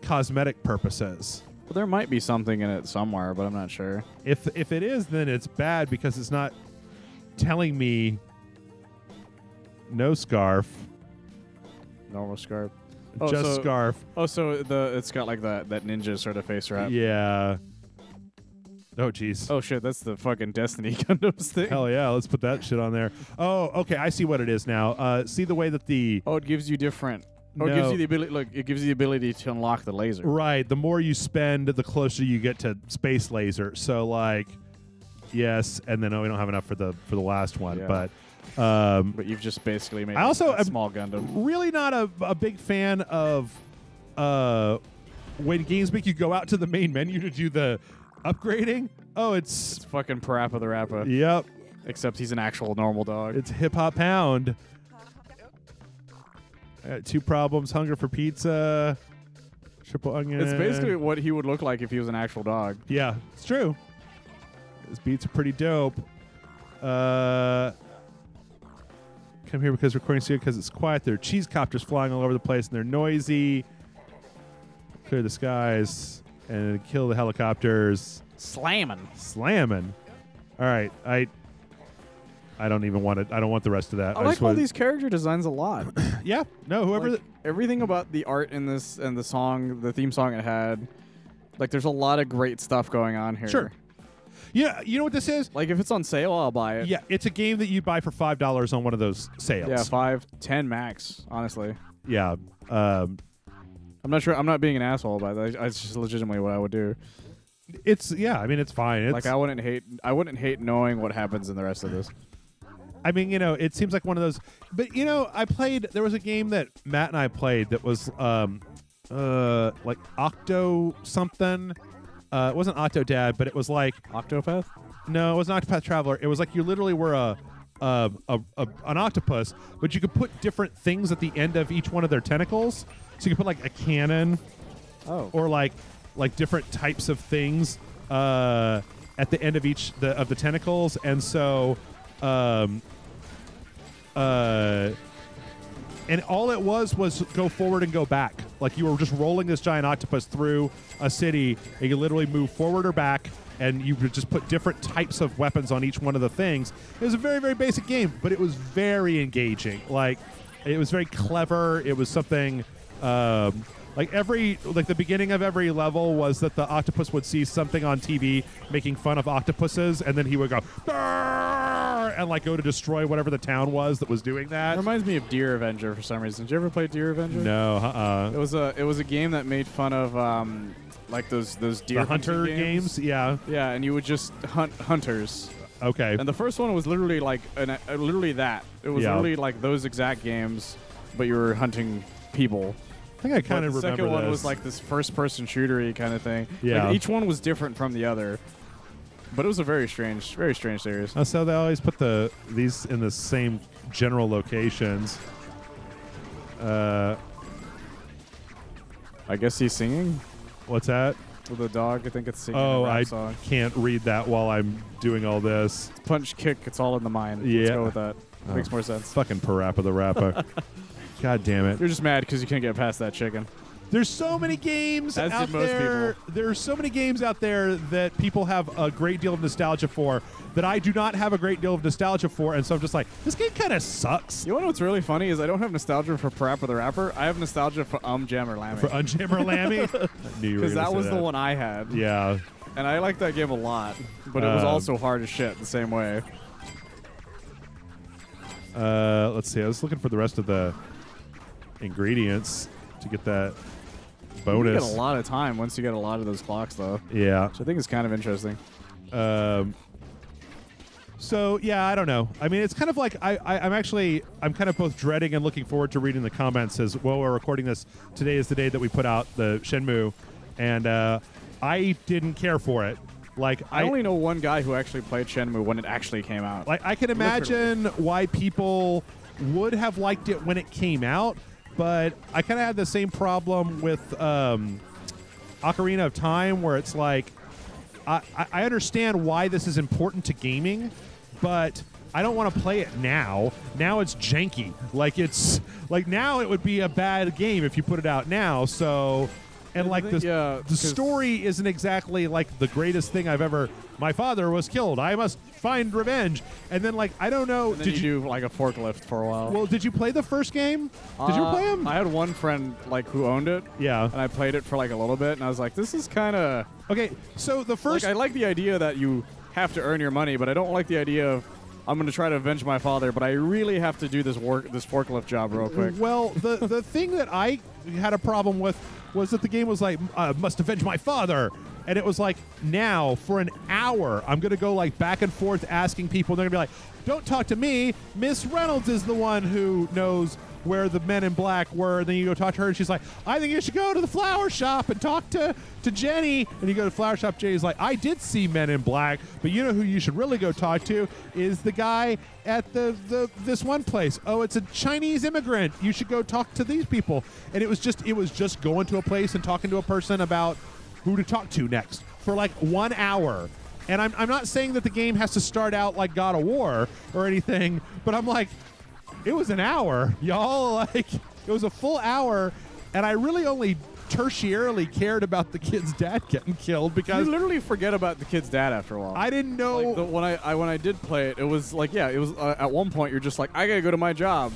cosmetic purposes. Well, there might be something in it somewhere, but I'm not sure. If if it is, then it's bad because it's not telling me no scarf. Normal scarf. Oh, Just so, scarf. Oh, so the it's got like that, that ninja sort of face wrap. Yeah. Oh, jeez. Oh, shit. That's the fucking Destiny Gundams thing. Hell yeah. Let's put that shit on there. Oh, okay. I see what it is now. Uh, see the way that the... Oh, it gives you different... Oh, no. It gives you the ability. Look, it gives you the ability to unlock the laser. Right. The more you spend, the closer you get to space laser. So, like, yes, and then oh, we don't have enough for the for the last one. Yeah. But, um, but you've just basically made I also a small Gundam. Really not a, a big fan of uh, when games make you go out to the main menu to do the upgrading. Oh, it's, it's fucking Parappa the Rapper. Yep. Except he's an actual normal dog. It's Hip Hop Hound. Uh, two problems, hunger for pizza, triple onion. It's basically what he would look like if he was an actual dog. Yeah, it's true. His beats are pretty dope. Uh, come here because recording studio because it's quiet. There are cheese copters flying all over the place and they're noisy. Clear the skies and kill the helicopters. Slamming. Slamming. All right, I... I don't even want it. I don't want the rest of that. I, I like all these character designs a lot. Yeah. No, whoever. Like, everything about the art in this and the song, the theme song it had, like there's a lot of great stuff going on here. Sure. Yeah. You know what this is? Like if it's on sale, I'll buy it. Yeah. It's a game that you buy for five dollars on one of those sales. Yeah. Five, ten max, honestly. Yeah. Um, I'm not sure. I'm not being an asshole about that. It's just legitimately what I would do. It's, yeah. I mean, it's fine. It's, like I wouldn't hate, I wouldn't hate knowing what happens in the rest of this. I mean, you know, it seems like one of those. But, you know, I played. There was a game that Matt and I played that was um, uh, like Octo something. Uh, it wasn't Octodad, but it was like Octopath. No, it was an Octopath Traveler. It was like you literally were a, a, a, a an octopus, but you could put different things at the end of each one of their tentacles. So you could put like a cannon, oh, or like like different types of things uh, at the end of each the, of the tentacles, and so. Um, uh, and all it was was go forward and go back. Like you were just rolling this giant octopus through a city, and you literally move forward or back, and you could just put different types of weapons on each one of the things. It was a very, very basic game, but it was very engaging. Like it was very clever. It was something um, like every like the beginning of every level was that the octopus would see something on T V making fun of octopuses, and then he would go. And like go to destroy whatever the town was that was doing that. It reminds me of Deer Avenger for some reason. Did you ever play Deer Avenger? No. Uh-uh. It was a it was a game that made fun of um, like those those deer the hunter games. games. Yeah. Yeah, and you would just hunt hunters. Okay. And the first one was literally like an, uh, literally that. It was yeah. literally like those exact games, but you were hunting people. I think I kind of remember. The second this. one was like this first-person shootery kind of thing. Yeah. Like each one was different from the other. But it was a very strange, very strange series. Uh, so they always put the these in the same general locations. Uh, I guess he's singing. What's that? With the dog, I think it's singing. Oh, a rap I song. Can't read that while I'm doing all this. It's punch, kick, it's all in the mind. Yeah. Let's go with that. Oh. Makes more sense. Fucking Parappa the Rapper. God damn it. You're just mad because you can't get past that chicken. There's so many games As out there. People. There are so many games out there that people have a great deal of nostalgia for that I do not have a great deal of nostalgia for, and so I'm just like, this game kind of sucks. You know what's really funny is I don't have nostalgia for Parappa the Rapper. I have nostalgia for Um Jammer Lammy. For Um Jammer Lammy? Because that was that. the one I had. Yeah. And I liked that game a lot, but um, it was also hard as shit the same way. Uh, let's see. I was looking for the rest of the ingredients to get that. Bonus. You get a lot of time once you get a lot of those clocks, though. Yeah. Which I think is kind of interesting. Um. So, yeah, I don't know. I mean, it's kind of like I, I, I'm actually, I'm kind of both dreading and looking forward to reading the comments as, well, we're recording this. Today is the day that we put out the Shenmue, and uh, I didn't care for it. Like I, I only know one guy who actually played Shenmue when it actually came out. Like I can imagine Literally. why people would have liked it when it came out. But I kind of had the same problem with um, Ocarina of Time, where it's like, I, I understand why this is important to gaming, but I don't want to play it now. Now it's janky. Like, it's, like now it would be a bad game if you put it out now. So And like think, the, yeah, the story isn't exactly like the greatest thing I've ever. My father was killed. I must find revenge. And then like I don't know. Did you, you do like a forklift for a while? Well, did you play the first game? Uh, did you play them? I had one friend like who owned it. Yeah. And I played it for like a little bit, and I was like, this is kind of okay. So the first. Like, I like the idea that you have to earn your money, but I don't like the idea of. I'm going to try to avenge my father, but I really have to do this work, this forklift job real quick. Well, the, the thing that I had a problem with was that the game was like, I must avenge my father. And it was like, now, for an hour, I'm going to go like back and forth asking people. They're going to be like, don't talk to me. Miss Reynolds is the one who knows where the men in black were. And then you go talk to her, and she's like, I think you should go to the flower shop and talk to, to Jenny. And you go to the flower shop, Jenny's like, I did see men in black, but you know who you should really go talk to is the guy at the, the this one place. Oh, it's a Chinese immigrant. You should go talk to these people. And it was just it was just going to a place and talking to a person about who to talk to next for like one hour. And I'm, I'm not saying that the game has to start out like God of War or anything, but I'm like, it was an hour, y'all. Like, it was a full hour, and I really only tertiarily cared about the kid's dad getting killed because you literally forget about the kid's dad after a while. I didn't know. Like the, when, I, I, when I did play it, it was like, yeah, it was uh, at one point you're just like, I gotta go to my job.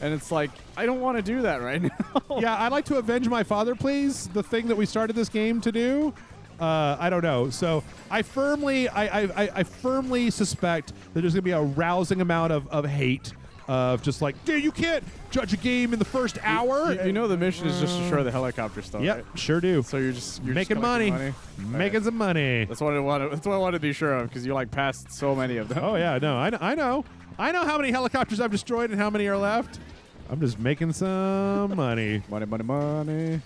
And it's like, I don't want to do that right now. Yeah, I'd like to avenge my father, please. The thing that we started this game to do. Uh, I don't know. So I firmly, I, I, I firmly suspect that there's gonna be a rousing amount of, of hate of just like, dude, you can't judge a game in the first hour. You, you, you know the mission is just to show the helicopter stuff. Yep, right? Sure do. So you're just you're making just money, money. making right. some money. That's what I wanted. That's what I wanted to be sure of because you like passed so many of them. Oh yeah, no, I, I know, I know how many helicopters I've destroyed and how many are left. I'm just making some money. Money, money, money.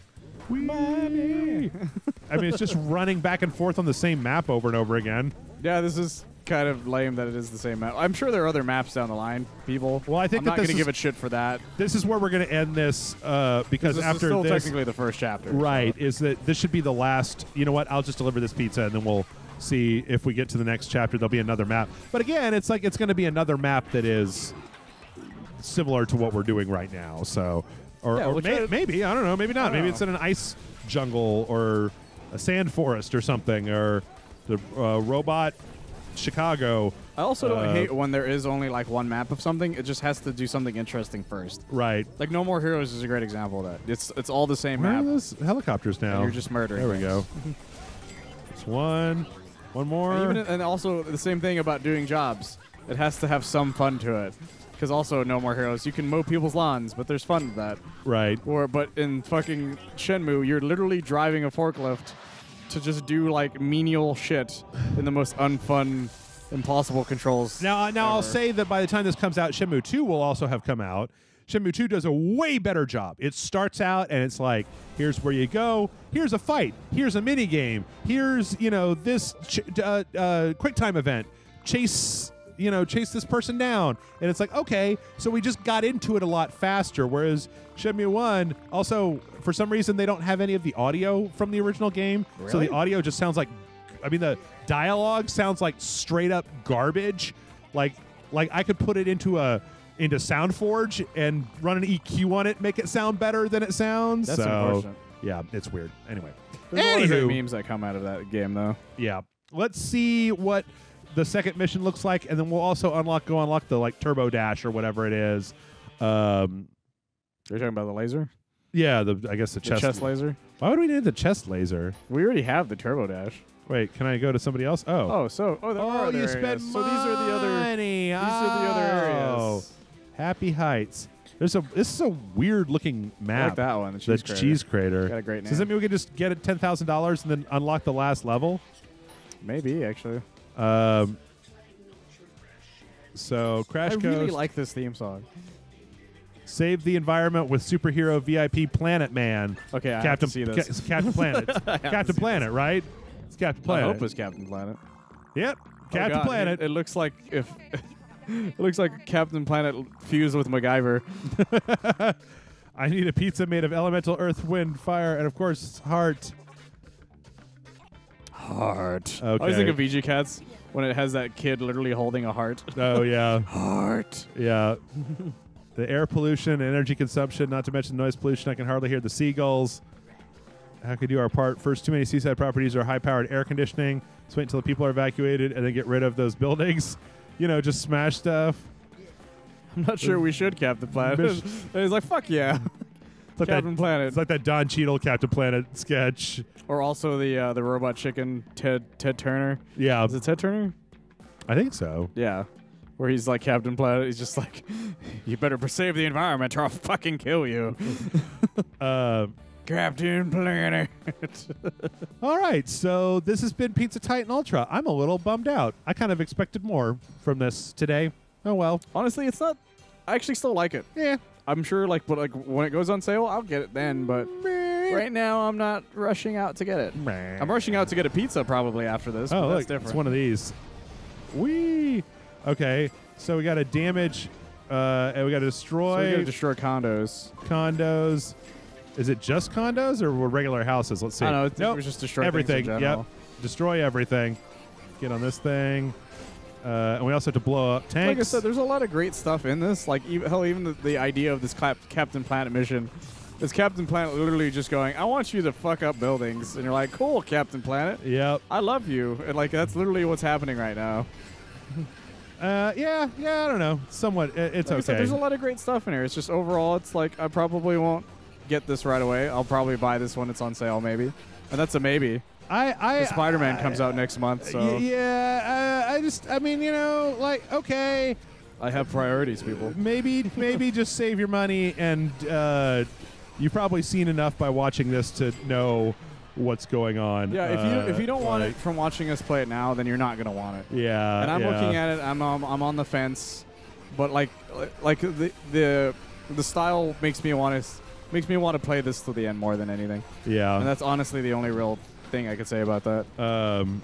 Wee. Money. I mean, it's just running back and forth on the same map over and over again. Yeah, this is kind of lame that it is the same map. I'm sure there are other maps down the line, people. Well, I think I'm that not going to give it shit for that. This is where we're going to end this uh, because this after is still this. Technically the first chapter. Right, so. Is that this should be the last. You know what? I'll just deliver this pizza and then we'll see if we get to the next chapter. There'll be another map. But again, it's like it's going to be another map that is similar to what we're doing right now, so or, yeah, or may, maybe I don't know, maybe not. Maybe know. It's in an ice jungle or a sand forest or something, or the uh, robot Chicago. I also uh, don't hate when there is only like one map of something. It just has to do something interesting first, right? Like No More Heroes is a great example of that. It's it's all the same Where map. Are those helicopters now? And you're just murdering. There we things. go. It's one, one more, and, even, and also the same thing about doing jobs. It has to have some fun to it. Because also No More Heroes, you can mow people's lawns, but there's fun to that. Right. Or but in fucking Shenmue, you're literally driving a forklift to just do like menial shit in the most unfun, impossible controls. Now, now ever. I'll say that by the time this comes out, Shenmue two will also have come out. Shenmue two does a way better job. It starts out and it's like, here's where you go. Here's a fight. Here's a mini game. Here's you know this ch uh, uh, quick time event. Chase. You know, chase this person down. And it's like, okay, so we just got into it a lot faster, whereas Shenmue one, also, for some reason, they don't have any of the audio from the original game. Really? So the audio just sounds like, I mean, the dialogue sounds like straight-up garbage. Like, like I could put it into a into SoundForge and run an E Q on it, make it sound better than it sounds. That's so, unfortunate. Yeah, it's weird. Anyway. There's Anywho. a lot of great memes that come out of that game, though. Yeah. Let's see what the second mission looks like, and then we'll also unlock, go unlock the like turbo dash or whatever it is. Um, You're talking about the laser? Yeah, the I guess the, the chest, chest laser. Why would we need the chest laser? We already have the turbo dash. Wait, can I go to somebody else? Oh, oh, so oh, there oh, are other you spent so these are the other money. These oh. are the other areas. Happy Heights. There's a this is a weird looking map. I like that one, the cheese the crater. Cheese crater. Got a great name. So does that mean we can just get it ten thousand dollars and then unlock the last level? Maybe actually. Um, so Crash Coast. I really like this theme song. Save the environment with superhero V I P Planet Man. Okay, I Captain, have to see this. Ca Captain Planet. Captain Planet, this. right? It's Captain Planet. I hope it's Captain Planet. Yep, Captain oh God, Planet. It, it looks like if it looks like Captain Planet fused with MacGyver. I need a pizza made of elemental earth, wind, fire, and of course heart. Heart. Okay. I always think of V G Cats when it has that kid literally holding a heart. Oh, yeah. Heart. Yeah. The air pollution, energy consumption, not to mention noise pollution. I can hardly hear the seagulls. how can we do our part? First, too many seaside properties are high-powered air conditioning. Just wait until the people are evacuated and then get rid of those buildings. You know, just smash stuff. I'm not sure we should Captain Planet. He's like, fuck yeah. It's like Captain that, Planet. It's like that Don Cheadle Captain Planet sketch. Or also the uh, the Robot Chicken Ted Ted Turner. Yeah. Is it Ted Turner? I think so. Yeah. Where he's like Captain Planet. He's just like, you better save the environment or I'll fucking kill you. uh, Captain Planet. All right. So this has been Pizza Titan Ultra. I'm a little bummed out. I kind of expected more from this today. Oh, well. Honestly, it's not... I actually still like it. Yeah. I'm sure, like, but like when it goes on sale, I'll get it then, but right now I'm not rushing out to get it. I'm rushing out to get a pizza probably after this, oh, but that's look, different. It's one of these. Whee! Okay, so we got to damage, uh, and we got to destroy... So we got to destroy condos. Condos. Is it just condos or regular houses? Let's see. I don't know. I think nope. It was just destroy everything. Yep. Destroy everything. Get on this thing. Uh, and we also have to blow up tanks. Like I said, there's a lot of great stuff in this. Like, even, hell, even the, the idea of this Captain Planet mission is Captain Planet literally just going, I want you to fuck up buildings. And you're like, cool, Captain Planet. Yep. I love you. And, like, that's literally what's happening right now. uh, yeah, yeah, I don't know. Somewhat, it, it's like okay. I said, there's a lot of great stuff in here. It's just overall, it's like, I probably won't get this right away. I'll probably buy this when it's on sale, maybe. And that's a maybe. I, I, Spider-Man comes out next month, so yeah. Uh, I just, I mean, you know, like, okay. I have priorities, people. Maybe, maybe just save your money, and uh, you've probably seen enough by watching this to know what's going on. Yeah, if you uh, if you don't like, want it from watching us play it now, then you're not gonna want it. Yeah. And I'm yeah. looking at it. I'm um, I'm on the fence, but like like the the the style makes me want to makes me want to play this to the end more than anything. Yeah. And that's honestly the only real thing I could say about that. Um,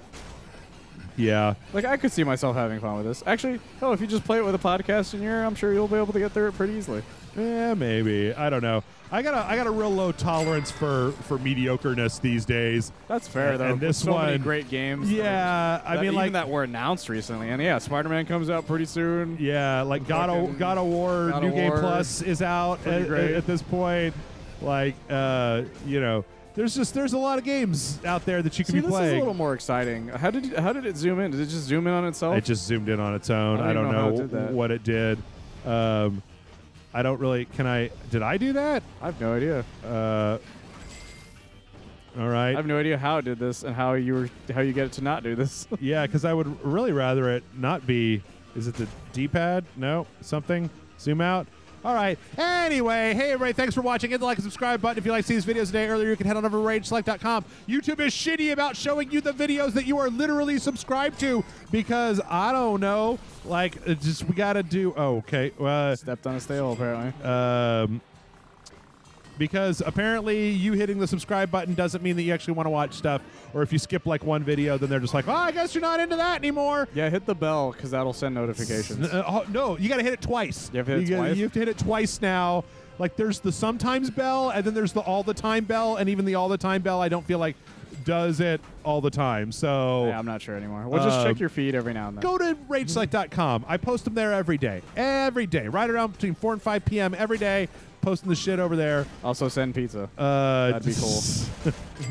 yeah. Like, I could see myself having fun with this. Actually, hell, if you just play it with a podcast in here, I'm sure you'll be able to get through it pretty easily. Yeah, maybe. I don't know. I got a I got a real low tolerance for for mediocreness these days. That's fair, and, though. And this so one, many great games. Yeah, I mean, even like that were announced recently, and yeah, Spider-Man comes out pretty soon. Yeah, like God of God of War, God New Game War. Plus is out at, at this point. Like, uh, you know. There's just there's a lot of games out there that you can See, be playing. This is a little more exciting. How did you, how did it zoom in? Did it just zoom in on itself? It just zoomed in on its own. I don't, I don't know, know it what it did. Um, I don't really. Can I? Did I do that? I have no idea. Uh, all right. I have no idea how it did this and how you were how you get it to not do this. Yeah, because I would really rather it not be. Is it the D-pad? No, something. Zoom out. All right. Anyway, hey, everybody, thanks for watching. Hit the like and subscribe button. If you like seeing these videos today earlier, you can head on over to Rage Select dot com. YouTube is shitty about showing you the videos that you are literally subscribed to because, I don't know, like, it just we got to do... Oh, okay. Uh, Stepped on a stale, apparently. Um, because apparently you hitting the subscribe button doesn't mean that you actually want to watch stuff. Or if you skip, like, one video, then they're just like, oh, I guess you're not into that anymore. Yeah, hit the bell, because that'll send notifications. Uh, oh, no, you got to hit it twice. You have to hit it you, twice? You have to hit it twice now. Like, there's the sometimes bell, and then there's the all the time bell, and even the all the time bell I don't feel like does it all the time. So yeah, I'm not sure anymore. We'll uh, just check your feed every now and then. Go to Rage Select dot com. I post them there every day. Every day. Right around between four and five P M every day. Posting the shit over there. Also send pizza. Uh, That'd be cool.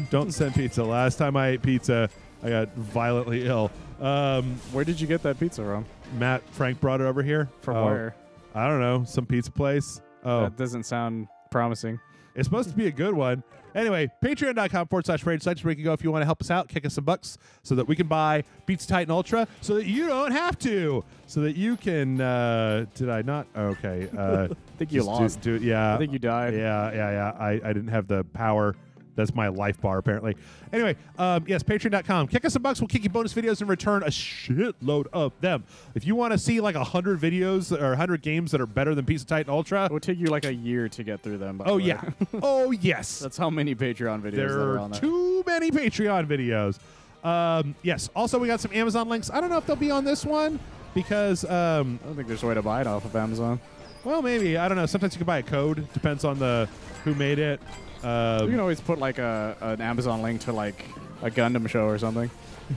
Don't send pizza. Last time I ate pizza, I got violently ill. Um, where did you get that pizza from? Matt Frank brought it over here. From oh, where? I don't know. Some pizza place. Oh, that doesn't sound promising. It's supposed to be a good one. Anyway, patreon dot com forward slash rage select, where you can go if you want to help us out, kick us some bucks so that we can buy Pizza Titan Ultra so that you don't have to. So that you can, uh, did I not? Okay. Uh, I think you lost. Do, do, yeah. I think you died. Yeah, yeah, yeah. I, I didn't have the power. That's my life bar, apparently. Anyway, um, yes, patreon dot com. Kick us some bucks. We'll kick you bonus videos in return, a shitload of them. If you want to see like one hundred videos or one hundred games that are better than Pizza Titan Ultra. It would take you like a year to get through them. By oh, the way. yeah. Oh, yes. That's how many Patreon videos there, there are on there. Too many Patreon videos. Um, yes. Also, we got some Amazon links. I don't know if they'll be on this one because... Um, I don't think there's a way to buy it off of Amazon. Well, maybe. I don't know. Sometimes you can buy a code. Depends on the who made it. Um, you can always put like a an Amazon link to like a Gundam show or something.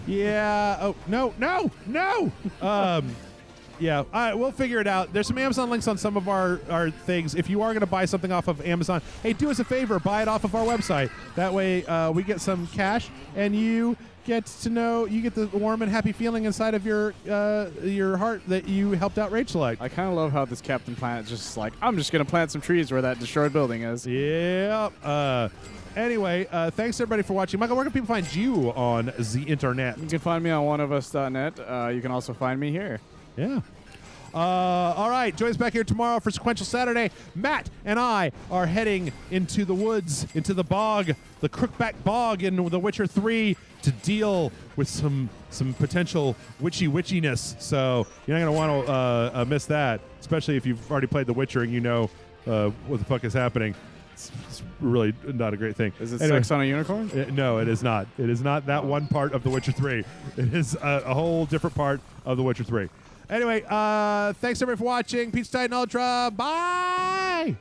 Yeah. Oh no, no, no. um, Yeah, right, we'll figure it out. There's some Amazon links on some of our, our things. If you are going to buy something off of Amazon, hey, do us a favor. Buy it off of our website. That way uh, we get some cash, and you get to know, you get the warm and happy feeling inside of your uh, your heart that you helped out Rage Select. I kind of love how this Captain Planet just like, I'm just going to plant some trees where that destroyed building is. Yeah. Uh, anyway, uh, thanks everybody for watching. Michael, where can people find you on the internet? You can find me on one of us dot net. Uh, you can also find me here. Yeah. Uh, all right. Join us back here tomorrow for Sequential Saturday. Matt and I are heading into the woods, into the bog, the Crookback Bog in The Witcher three to deal with some some potential witchy-witchiness. So you're not going to want to uh, uh, miss that, especially if you've already played The Witcher and you know uh, what the fuck is happening. It's, it's really not a great thing. Is it anyway, sex on a unicorn? It, no, it is not. It is not that one part of The Witcher three. It is a, a whole different part of The Witcher three. Anyway, uh, thanks everybody for watching. Pizza Titan Ultra. Bye!